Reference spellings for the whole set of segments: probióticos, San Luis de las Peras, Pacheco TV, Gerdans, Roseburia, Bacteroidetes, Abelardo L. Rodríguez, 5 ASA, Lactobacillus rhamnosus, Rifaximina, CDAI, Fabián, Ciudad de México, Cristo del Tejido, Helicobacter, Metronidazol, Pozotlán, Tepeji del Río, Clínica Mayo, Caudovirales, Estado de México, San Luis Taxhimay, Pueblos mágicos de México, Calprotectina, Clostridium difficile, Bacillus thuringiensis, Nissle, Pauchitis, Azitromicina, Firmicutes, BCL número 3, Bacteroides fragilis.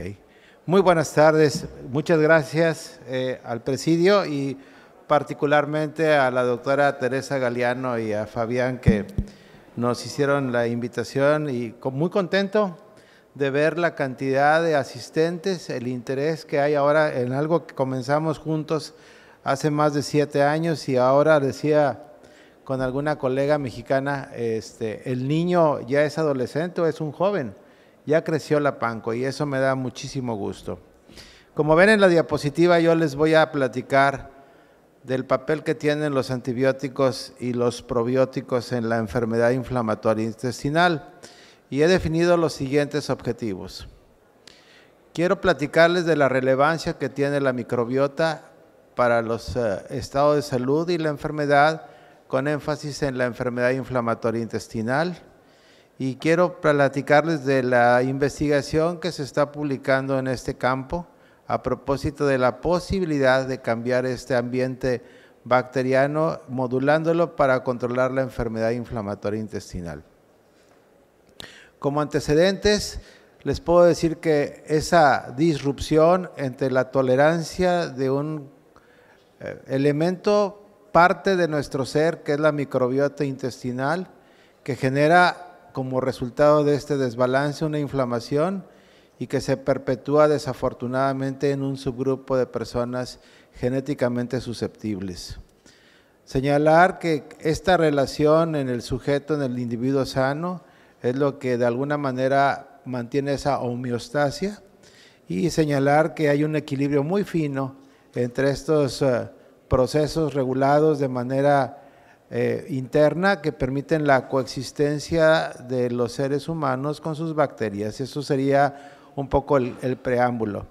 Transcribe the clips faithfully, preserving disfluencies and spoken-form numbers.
Okay. Muy buenas tardes, muchas gracias eh, al presidio y particularmente a la doctora Teresa Galeano y a Fabián que nos hicieron la invitación y con, muy contento de ver la cantidad de asistentes, el interés que hay ahora en algo que comenzamos juntos hace más de siete años y ahora decía con alguna colega mexicana, este, el niño ya es adolescente o es un joven. Ya creció la PANCO y eso me da muchísimo gusto. Como ven en la diapositiva, yo les voy a platicar del papel que tienen los antibióticos y los probióticos en la enfermedad inflamatoria intestinal y he definido los siguientes objetivos. Quiero platicarles de la relevancia que tiene la microbiota para los eh, estados de salud y la enfermedad, con énfasis en la enfermedad inflamatoria intestinal. Y quiero platicarles de la investigación que se está publicando en este campo a propósito de la posibilidad de cambiar este ambiente bacteriano, modulándolo para controlar la enfermedad inflamatoria intestinal. Como antecedentes, les puedo decir que esa disrupción entre la tolerancia de un elemento, parte de nuestro ser, que es la microbiota intestinal, que genera como resultado de este desbalance una inflamación y que se perpetúa desafortunadamente en un subgrupo de personas genéticamente susceptibles. Señalar que esta relación en el sujeto, en el individuo sano, es lo que de alguna manera mantiene esa homeostasia y señalar que hay un equilibrio muy fino entre estos uh, procesos regulados de manera Eh, interna que permiten la coexistencia de los seres humanos con sus bacterias. Eso sería un poco el, el preámbulo.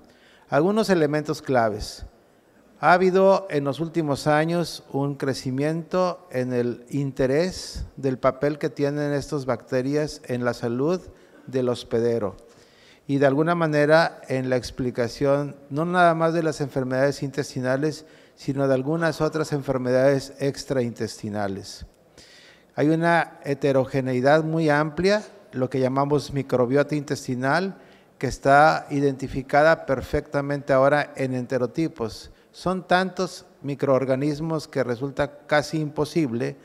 Algunos elementos claves. Ha habido en los últimos años un crecimiento en el interés del papel que tienen estas bacterias en la salud del hospedero y de alguna manera en la explicación no nada más de las enfermedades intestinales, sino de algunas otras enfermedades extraintestinales. Hay una heterogeneidad muy amplia, lo que llamamos microbiota intestinal, que está identificada perfectamente ahora en enterotipos. Son tantos microorganismos que resulta casi imposible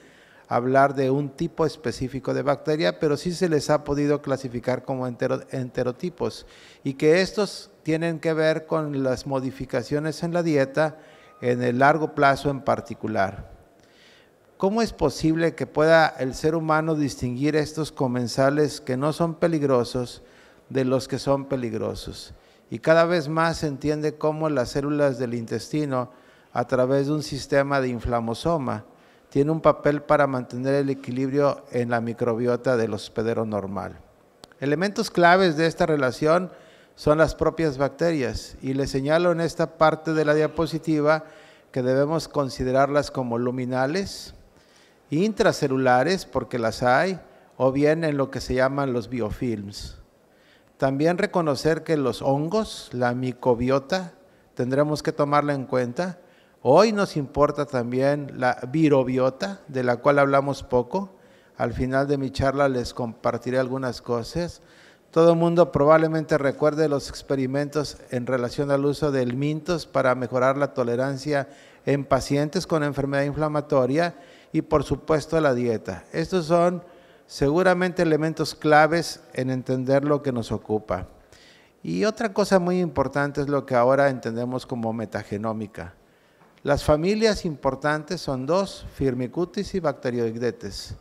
hablar de un tipo específico de bacteria, pero sí se les ha podido clasificar como entero, enterotipos, y que estos tienen que ver con las modificaciones en la dieta, en el largo plazo en particular. ¿Cómo es posible que pueda el ser humano distinguir estos comensales que no son peligrosos de los que son peligrosos? Y cada vez más se entiende cómo las células del intestino, a través de un sistema de inflamosoma, tienen un papel para mantener el equilibrio en la microbiota del hospedero normal. Elementos claves de esta relación son las propias bacterias y les señalo en esta parte de la diapositiva que debemos considerarlas como luminales, intracelulares porque las hay, o bien en lo que se llaman los biofilms. También reconocer que los hongos, la micobiota, tendremos que tomarla en cuenta. Hoy nos importa también la virobiota, de la cual hablamos poco. Al final de mi charla les compartiré algunas cosas. Todo el mundo probablemente recuerde los experimentos en relación al uso del mintos para mejorar la tolerancia en pacientes con enfermedad inflamatoria y por supuesto la dieta. Estos son seguramente elementos claves en entender lo que nos ocupa. Y otra cosa muy importante es lo que ahora entendemos como metagenómica. Las familias importantes son dos, Firmicutes y Bacteroidetes,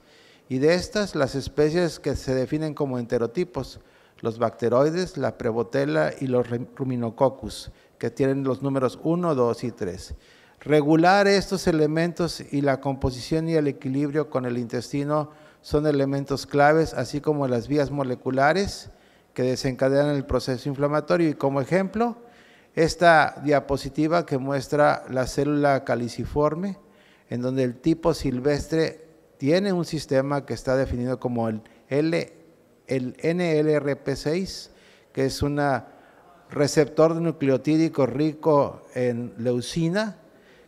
y de estas las especies que se definen como enterotipos, los bacteroides, la prebotela y los ruminococcus, que tienen los números uno, dos y tres. Regular estos elementos y la composición y el equilibrio con el intestino son elementos claves, así como las vías moleculares que desencadenan el proceso inflamatorio. Y como ejemplo, esta diapositiva que muestra la célula caliciforme, en donde el tipo silvestre tiene un sistema que está definido como el L. El N L R P seis, que es un receptor nucleotídico rico en leucina,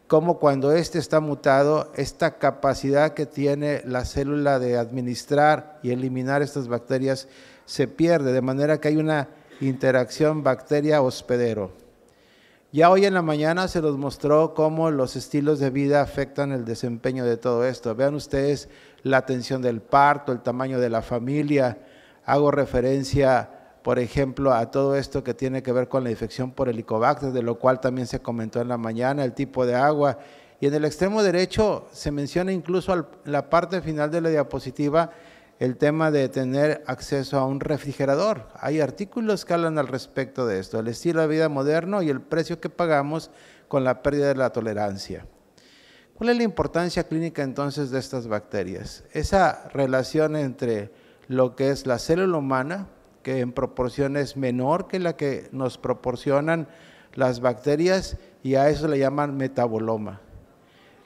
como cuando este está mutado, esta capacidad que tiene la célula de administrar y eliminar estas bacterias se pierde, de manera que hay una interacción bacteria-hospedero. Ya hoy en la mañana se los mostró cómo los estilos de vida afectan el desempeño de todo esto. Vean ustedes la atención del parto, el tamaño de la familia. Hago referencia, por ejemplo, a todo esto que tiene que ver con la infección por helicobacter, de lo cual también se comentó en la mañana, el tipo de agua. Y en el extremo derecho se menciona incluso en la parte final de la diapositiva el tema de tener acceso a un refrigerador. Hay artículos que hablan al respecto de esto, el estilo de vida moderno y el precio que pagamos con la pérdida de la tolerancia. ¿Cuál es la importancia clínica entonces de estas bacterias? Esa relación entre lo que es la célula humana, que en proporción es menor que la que nos proporcionan las bacterias, y a eso le llaman metaboloma.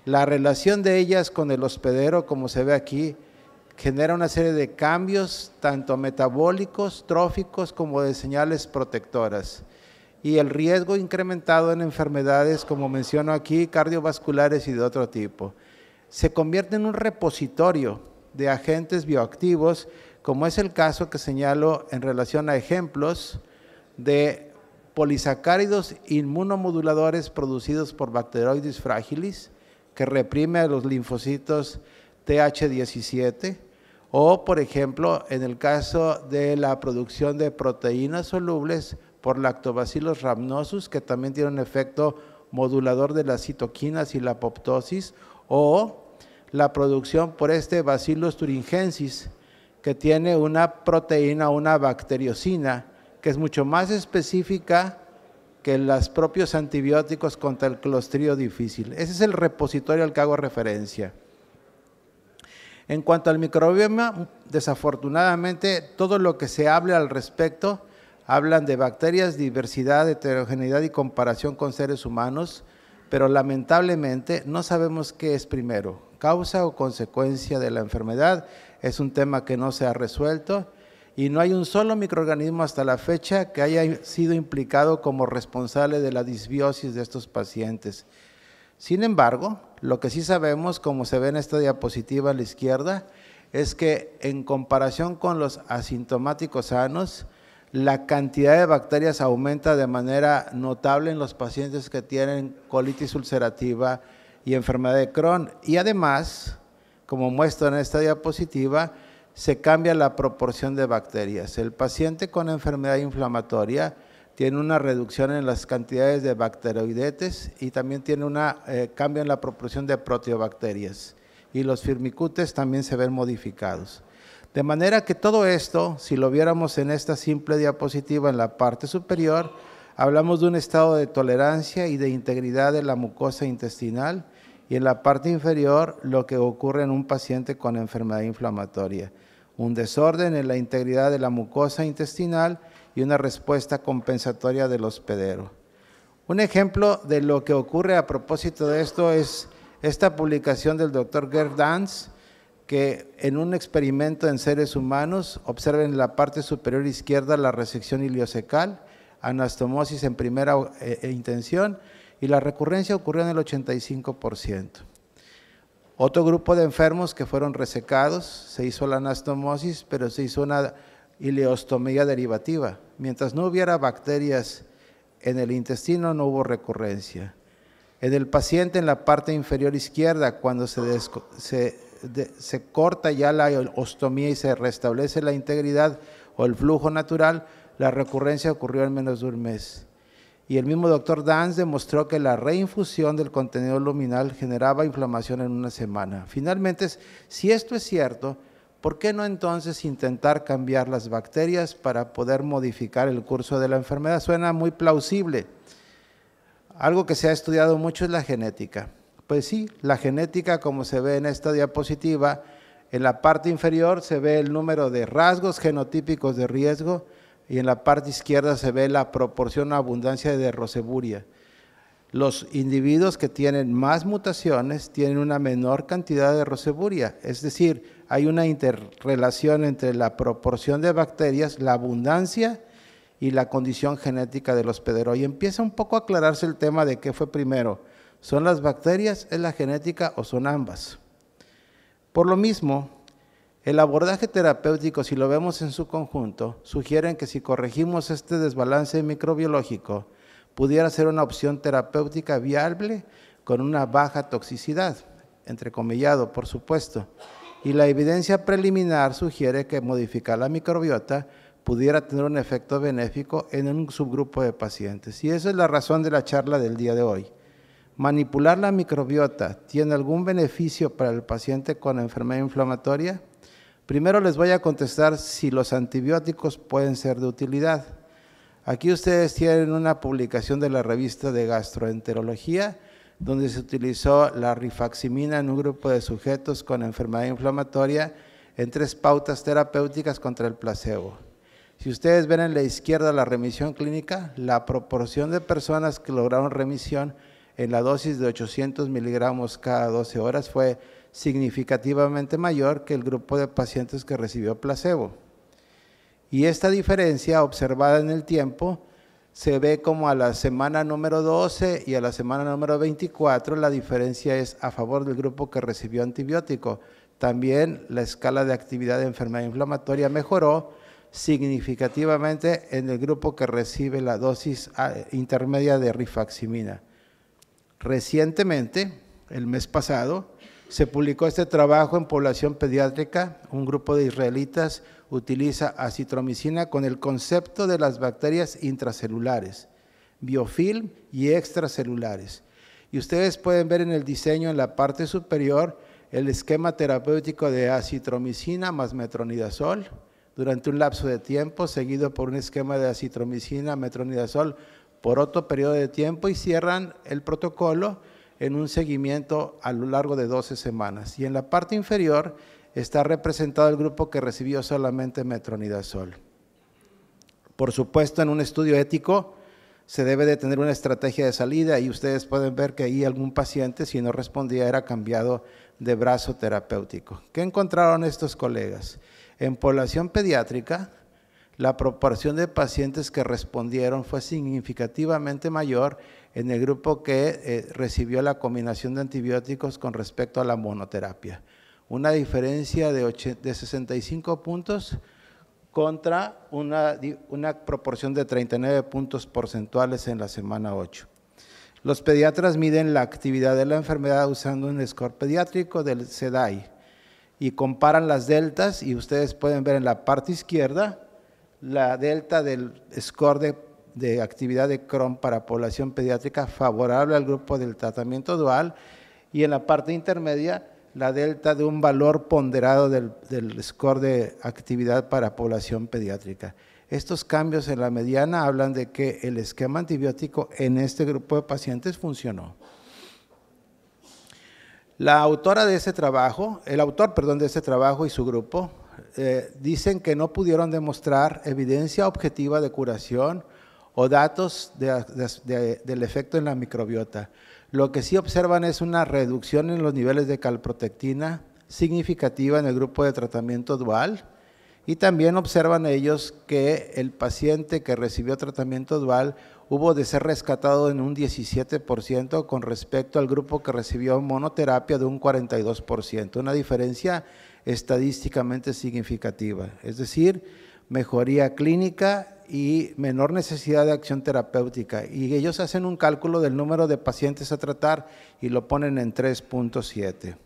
La relación de ellas con el hospedero, como se ve aquí, genera una serie de cambios, tanto metabólicos, tróficos, como de señales protectoras. Y el riesgo incrementado en enfermedades, como menciono aquí, cardiovasculares y de otro tipo. Se convierte en un repositorio de agentes bioactivos, como es el caso que señalo en relación a ejemplos de polisacáridos inmunomoduladores producidos por Bacteroides fragilis, que reprime a los linfocitos T H diecisiete, o por ejemplo en el caso de la producción de proteínas solubles por Lactobacillus rhamnosus, que también tiene un efecto modulador de las citoquinas y la apoptosis, o la producción por este Bacillus thuringiensis, que tiene una proteína, una bacteriocina, que es mucho más específica que los propios antibióticos contra el Clostridium difficile. Ese es el repositorio al que hago referencia. En cuanto al microbioma, desafortunadamente todo lo que se hable al respecto, hablan de bacterias, diversidad, heterogeneidad y comparación con seres humanos, pero lamentablemente no sabemos qué es primero, causa o consecuencia de la enfermedad. Es un tema que no se ha resuelto y no hay un solo microorganismo hasta la fecha que haya sido implicado como responsable de la disbiosis de estos pacientes. Sin embargo, lo que sí sabemos, como se ve en esta diapositiva a la izquierda, es que en comparación con los asintomáticos sanos, la cantidad de bacterias aumenta de manera notable en los pacientes que tienen colitis ulcerativa y enfermedad de Crohn. Y además, como muestro en esta diapositiva, se cambia la proporción de bacterias. El paciente con enfermedad inflamatoria tiene una reducción en las cantidades de bacteroidetes y también tiene un eh, cambio en la proporción de proteobacterias. Y los firmicutes también se ven modificados. De manera que todo esto, si lo viéramos en esta simple diapositiva en la parte superior, hablamos de un estado de tolerancia y de integridad de la mucosa intestinal, y en la parte inferior lo que ocurre en un paciente con enfermedad inflamatoria. Un desorden en la integridad de la mucosa intestinal y una respuesta compensatoria del hospedero. Un ejemplo de lo que ocurre a propósito de esto es esta publicación del doctor Gerdans, que en un experimento en seres humanos, observen en la parte superior izquierda la resección ileocecal, anastomosis en primera intención, y la recurrencia ocurrió en el ochenta y cinco por ciento. Otro grupo de enfermos que fueron resecados, se hizo la anastomosis, pero se hizo una ileostomía derivativa. Mientras no hubiera bacterias en el intestino, no hubo recurrencia. En el paciente en la parte inferior izquierda, cuando se, se, de se corta ya la ostomía y se restablece la integridad o el flujo natural, la recurrencia ocurrió en menos de un mes. Y el mismo doctor Dans demostró que la reinfusión del contenido luminal generaba inflamación en una semana. Finalmente, si esto es cierto, ¿por qué no entonces intentar cambiar las bacterias para poder modificar el curso de la enfermedad? Suena muy plausible. Algo que se ha estudiado mucho es la genética. Pues sí, la genética, como se ve en esta diapositiva, en la parte inferior se ve el número de rasgos genotípicos de riesgo y en la parte izquierda se ve la proporción o abundancia de Roseburia. Los individuos que tienen más mutaciones tienen una menor cantidad de Roseburia, es decir, hay una interrelación entre la proporción de bacterias, la abundancia y la condición genética del hospedero. Y empieza un poco a aclararse el tema de qué fue primero. ¿Son las bacterias, es la genética o son ambas? Por lo mismo, El abordaje terapéutico, si lo vemos en su conjunto, sugieren que si corregimos este desbalance microbiológico, pudiera ser una opción terapéutica viable con una baja toxicidad, entrecomillado, por supuesto, y la evidencia preliminar sugiere que modificar la microbiota pudiera tener un efecto benéfico en un subgrupo de pacientes. Y esa es la razón de la charla del día de hoy. ¿Manipular la microbiota tiene algún beneficio para el paciente con enfermedad inflamatoria? Primero les voy a contestar si los antibióticos pueden ser de utilidad. Aquí ustedes tienen una publicación de la revista de gastroenterología, donde se utilizó la rifaximina en un grupo de sujetos con enfermedad inflamatoria en tres pautas terapéuticas contra el placebo. Si ustedes ven en la izquierda la remisión clínica, la proporción de personas que lograron remisión en la dosis de ochocientos miligramos cada doce horas fue significativamente mayor que el grupo de pacientes que recibió placebo. Y esta diferencia observada en el tiempo se ve como a la semana número doce y a la semana número veinticuatro, la diferencia es a favor del grupo que recibió antibiótico. También la escala de actividad de enfermedad inflamatoria mejoró significativamente en el grupo que recibe la dosis intermedia de rifaximina. Recientemente, el mes pasado, se publicó este trabajo en población pediátrica, un grupo de israelitas utiliza azitromicina con el concepto de las bacterias intracelulares, biofilm y extracelulares. Y ustedes pueden ver en el diseño, en la parte superior, el esquema terapéutico de azitromicina más metronidazol durante un lapso de tiempo, seguido por un esquema de azitromicina, metronidazol por otro periodo de tiempo y cierran el protocolo en un seguimiento a lo largo de doce semanas. Y en la parte inferior está representado el grupo que recibió solamente metronidazol. Por supuesto, en un estudio ético se debe de tener una estrategia de salida y ustedes pueden ver que ahí algún paciente, si no respondía, era cambiado de brazo terapéutico. ¿Qué encontraron estos colegas? En población pediátrica, la proporción de pacientes que respondieron fue significativamente mayor en el grupo que eh, recibió la combinación de antibióticos con respecto a la monoterapia. Una diferencia de, sesenta y cinco puntos contra una, una proporción de treinta y nueve puntos porcentuales en la semana ocho. Los pediatras miden la actividad de la enfermedad usando un score pediátrico del C D A I y comparan las deltas y ustedes pueden ver en la parte izquierda la delta del score de de actividad de Crohn para población pediátrica favorable al grupo del tratamiento dual y en la parte intermedia la delta de un valor ponderado del, del score de actividad para población pediátrica. Estos cambios en la mediana hablan de que el esquema antibiótico en este grupo de pacientes funcionó. La autora de ese trabajo, el autor, perdón, de este trabajo y su grupo eh, dicen que no pudieron demostrar evidencia objetiva de curación o datos de, de, de, del efecto en la microbiota. Lo que sí observan es una reducción en los niveles de calprotectina significativa en el grupo de tratamiento dual y también observan ellos que el paciente que recibió tratamiento dual hubo de ser rescatado en un diecisiete por ciento con respecto al grupo que recibió monoterapia de un cuarenta y dos por ciento, una diferencia estadísticamente significativa, es decir, mejoría clínica y menor necesidad de acción terapéutica. Y ellos hacen un cálculo del número de pacientes a tratar y lo ponen en tres punto siete.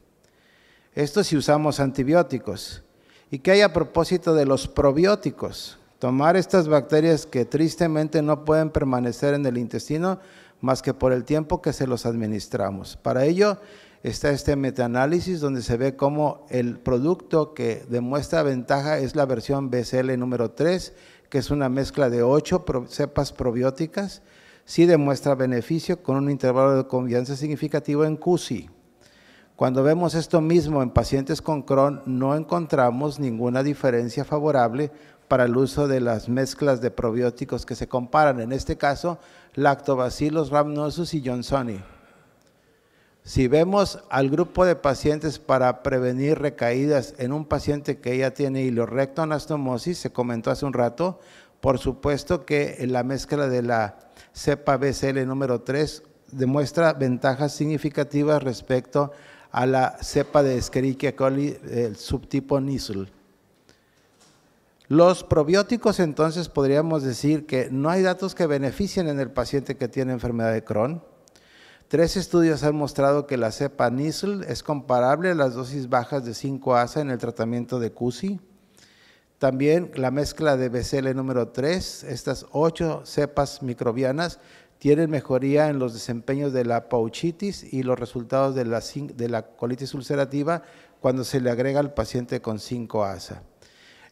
Esto si usamos antibióticos. ¿Y qué hay a propósito de los probióticos? Tomar estas bacterias que tristemente no pueden permanecer en el intestino más que por el tiempo que se los administramos. Para ello está este metaanálisis donde se ve cómo el producto que demuestra ventaja es la versión B C L número tres, que es una mezcla de ocho cepas probióticas, sí demuestra beneficio con un intervalo de confianza significativo en C U S I. Cuando vemos esto mismo en pacientes con Crohn, no encontramos ninguna diferencia favorable para el uso de las mezclas de probióticos que se comparan, en este caso, Lactobacillus rhamnosus y Johnsoni. Si vemos al grupo de pacientes para prevenir recaídas en un paciente que ya tiene ilorrectoanastomosis, se comentó hace un rato, por supuesto que la mezcla de la cepa B C L número tres demuestra ventajas significativas respecto a la cepa de Escherichia coli del subtipo Nissle. Los probióticos, entonces, podríamos decir que no hay datos que beneficien en el paciente que tiene enfermedad de Crohn. Tres estudios han mostrado que la cepa Nissle es comparable a las dosis bajas de cinco A S A en el tratamiento de C U S I. También la mezcla de B C L número tres, estas ocho cepas microbianas tienen mejoría en los desempeños de la Pauchitis y los resultados de la, de la colitis ulcerativa cuando se le agrega al paciente con cinco A S A.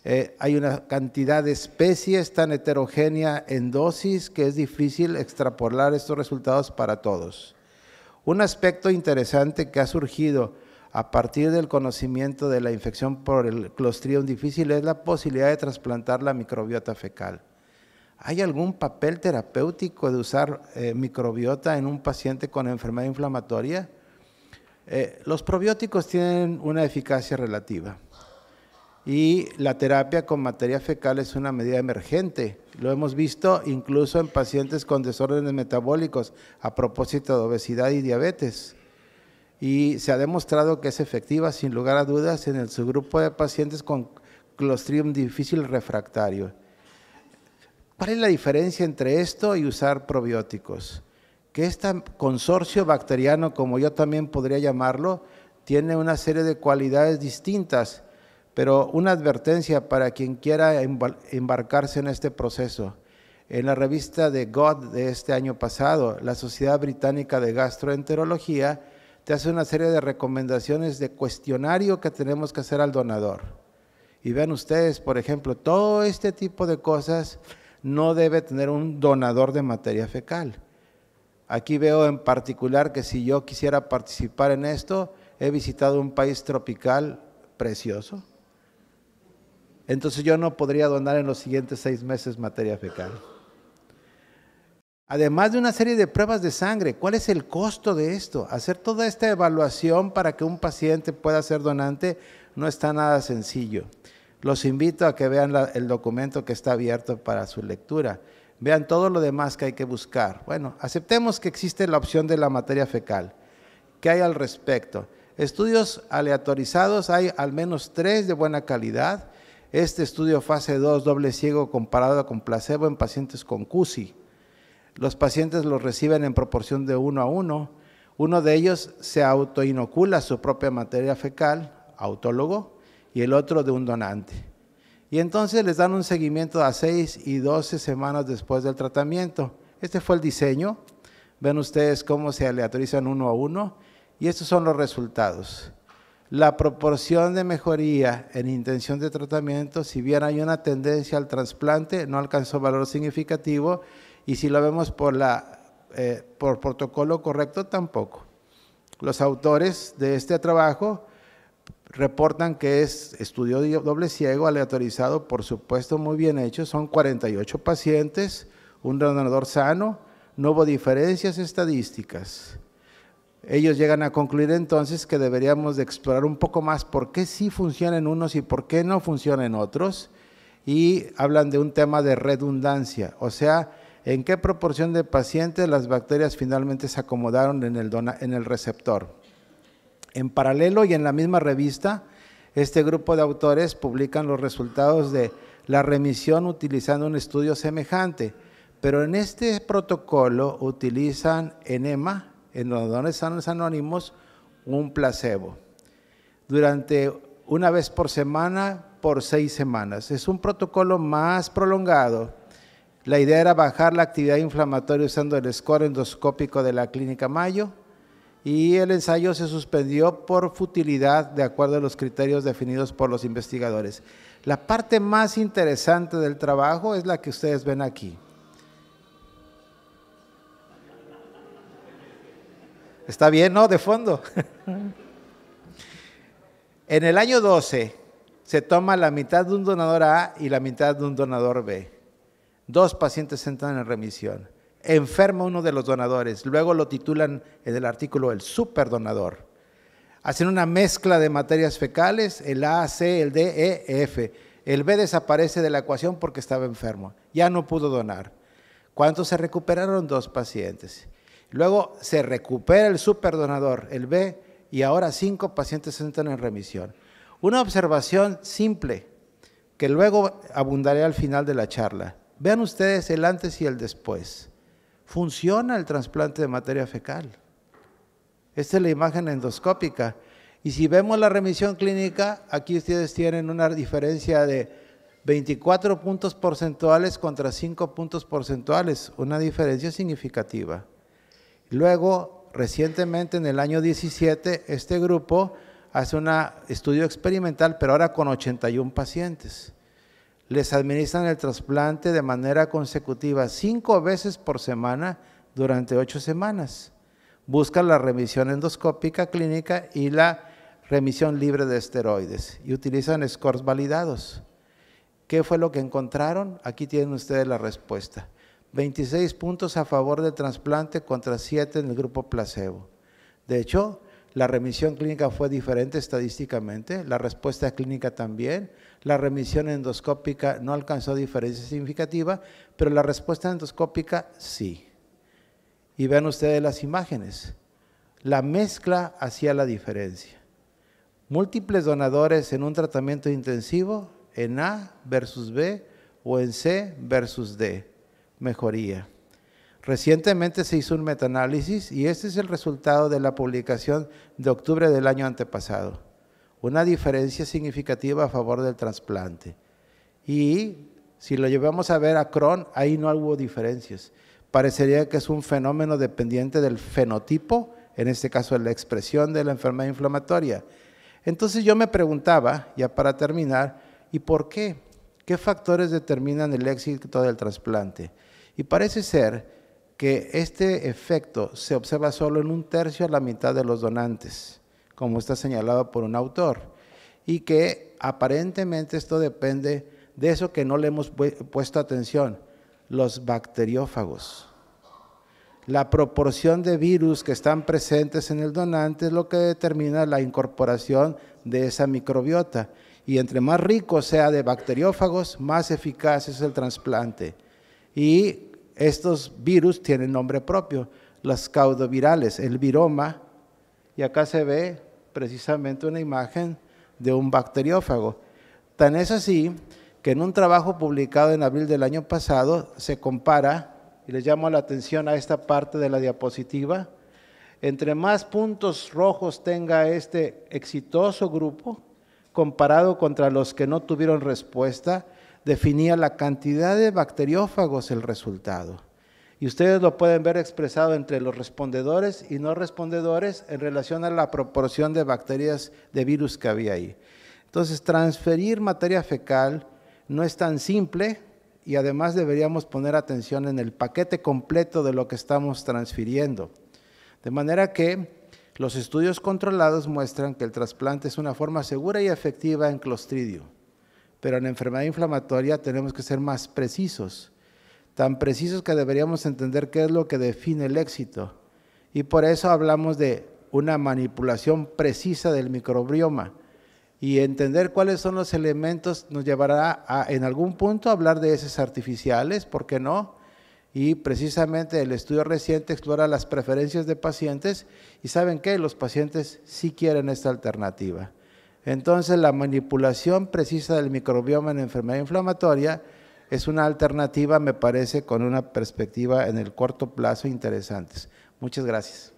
Eh, hay una cantidad de especies tan heterogénea en dosis que es difícil extrapolar estos resultados para todos. Un aspecto interesante que ha surgido a partir del conocimiento de la infección por el Clostridium difficile es la posibilidad de trasplantar la microbiota fecal. ¿Hay algún papel terapéutico de usar eh, microbiota en un paciente con enfermedad inflamatoria? Eh, los probióticos tienen una eficacia relativa. Y la terapia con materia fecal es una medida emergente. Lo hemos visto incluso en pacientes con desórdenes metabólicos a propósito de obesidad y diabetes. Y se ha demostrado que es efectiva sin lugar a dudas en el subgrupo de pacientes con Clostridium difficile refractario. ¿Cuál es la diferencia entre esto y usar probióticos? Que este consorcio bacteriano, como yo también podría llamarlo, tiene una serie de cualidades distintas. Pero una advertencia para quien quiera embarcarse en este proceso. En la revista de God de este año pasado, la Sociedad Británica de Gastroenterología te hace una serie de recomendaciones de cuestionario que tenemos que hacer al donador. Y vean ustedes, por ejemplo, todo este tipo de cosas no debe tener un donador de materia fecal. Aquí veo en particular que si yo quisiera participar en esto, he visitado un país tropical precioso. Entonces yo no podría donar en los siguientes seis meses materia fecal. Además de una serie de pruebas de sangre, ¿cuál es el costo de esto? Hacer toda esta evaluación para que un paciente pueda ser donante no está nada sencillo. Los invito a que vean la, el documento que está abierto para su lectura. Vean todo lo demás que hay que buscar. Bueno, aceptemos que existe la opción de la materia fecal. ¿Qué hay al respecto? Estudios aleatorizados, hay al menos tres de buena calidad. Este estudio fase dos doble ciego comparado con placebo en pacientes con C U S I. Los pacientes los reciben en proporción de uno a uno. Uno de ellos se autoinocula su propia materia fecal, autólogo, y el otro de un donante. Y entonces les dan un seguimiento a seis y doce semanas después del tratamiento. Este fue el diseño. Ven ustedes cómo se aleatorizan uno a uno. Y estos son los resultados. La proporción de mejoría en intención de tratamiento, si bien hay una tendencia al trasplante, no alcanzó valor significativo y si lo vemos por, la, eh, por protocolo correcto, tampoco. Los autores de este trabajo reportan que es estudio doble ciego, aleatorizado, por supuesto muy bien hecho, son cuarenta y ocho pacientes, un donador sano, no hubo diferencias estadísticas. Ellos llegan a concluir entonces que deberíamos de explorar un poco más por qué sí funcionan unos y por qué no funcionan otros, y hablan de un tema de redundancia, o sea, en qué proporción de pacientes las bacterias finalmente se acomodaron en el, dona, en el receptor. En paralelo y en la misma revista, este grupo de autores publican los resultados de la remisión utilizando un estudio semejante, pero en este protocolo utilizan enema, en los donadores anónimos, un placebo, durante una vez por semana, por seis semanas. Es un protocolo más prolongado. La idea era bajar la actividad inflamatoria usando el score endoscópico de la Clínica Mayo y el ensayo se suspendió por futilidad de acuerdo a los criterios definidos por los investigadores. La parte más interesante del trabajo es la que ustedes ven aquí. Está bien, ¿no? De fondo. En el año doce se toma la mitad de un donador A y la mitad de un donador B. Dos pacientes entran en remisión. Enferma uno de los donadores. Luego lo titulan en el artículo el superdonador. Hacen una mezcla de materias fecales, el A, C, el D, E, F. El B desaparece de la ecuación porque estaba enfermo. Ya no pudo donar. ¿Cuántos se recuperaron? Dos pacientes. Luego se recupera el superdonador, el B, y ahora cinco pacientes entran en remisión. Una observación simple, que luego abundaré al final de la charla. Vean ustedes el antes y el después. Funciona el trasplante de materia fecal. Esta es la imagen endoscópica. Y si vemos la remisión clínica, aquí ustedes tienen una diferencia de veinticuatro puntos porcentuales contra cinco puntos porcentuales, una diferencia significativa. Luego, recientemente en el año diecisiete, este grupo hace un estudio experimental, pero ahora con ochenta y un pacientes. Les administran el trasplante de manera consecutiva cinco veces por semana durante ocho semanas. Buscan la remisión endoscópica clínica y la remisión libre de esteroides y utilizan scores validados. ¿Qué fue lo que encontraron? Aquí tienen ustedes la respuesta. veintiséis puntos a favor del trasplante contra siete en el grupo placebo. De hecho, la remisión clínica fue diferente estadísticamente, la respuesta clínica también, la remisión endoscópica no alcanzó diferencia significativa, pero la respuesta endoscópica sí. Y vean ustedes las imágenes, la mezcla hacía la diferencia. Múltiples donadores en un tratamiento intensivo, en A versus B o en C versus D, mejoría. Recientemente se hizo un metaanálisis y este es el resultado de la publicación de octubre del año antepasado. Una diferencia significativa a favor del trasplante. Y si lo llevamos a ver a Crohn, ahí no hubo diferencias. Parecería que es un fenómeno dependiente del fenotipo, en este caso de la expresión de la enfermedad inflamatoria. Entonces yo me preguntaba, ya para terminar, ¿y por qué? ¿Qué factores determinan el éxito del trasplante? Y parece ser que este efecto se observa solo en un tercio a la mitad de los donantes, como está señalado por un autor, y que aparentemente esto depende de eso que no le hemos puesto atención, los bacteriófagos. La proporción de virus que están presentes en el donante es lo que determina la incorporación de esa microbiota. Y entre más rico sea de bacteriófagos, más eficaz es el trasplante. Y estos virus tienen nombre propio, los caudovirales, el viroma. Y acá se ve precisamente una imagen de un bacteriófago. Tan es así que en un trabajo publicado en abril del año pasado se compara, y les llamo la atención a esta parte de la diapositiva, entre más puntos rojos tenga este exitoso grupo, comparado contra los que no tuvieron respuesta, definía la cantidad de bacteriófagos el resultado. Y ustedes lo pueden ver expresado entre los respondedores y no respondedores en relación a la proporción de bacterias de virus que había ahí. Entonces, transferir materia fecal no es tan simple y además deberíamos poner atención en el paquete completo de lo que estamos transfiriendo. De manera que los estudios controlados muestran que el trasplante es una forma segura y efectiva en Clostridium, pero en enfermedad inflamatoria tenemos que ser más precisos, tan precisos que deberíamos entender qué es lo que define el éxito. Y por eso hablamos de una manipulación precisa del microbioma. Y entender cuáles son los elementos nos llevará a, en algún punto, a hablar de heces artificiales, ¿por qué no? Y precisamente el estudio reciente explora las preferencias de pacientes y ¿saben qué? Los pacientes sí quieren esta alternativa. Entonces, la manipulación precisa del microbioma en enfermedad inflamatoria es una alternativa, me parece, con una perspectiva en el corto plazo interesante. Muchas gracias.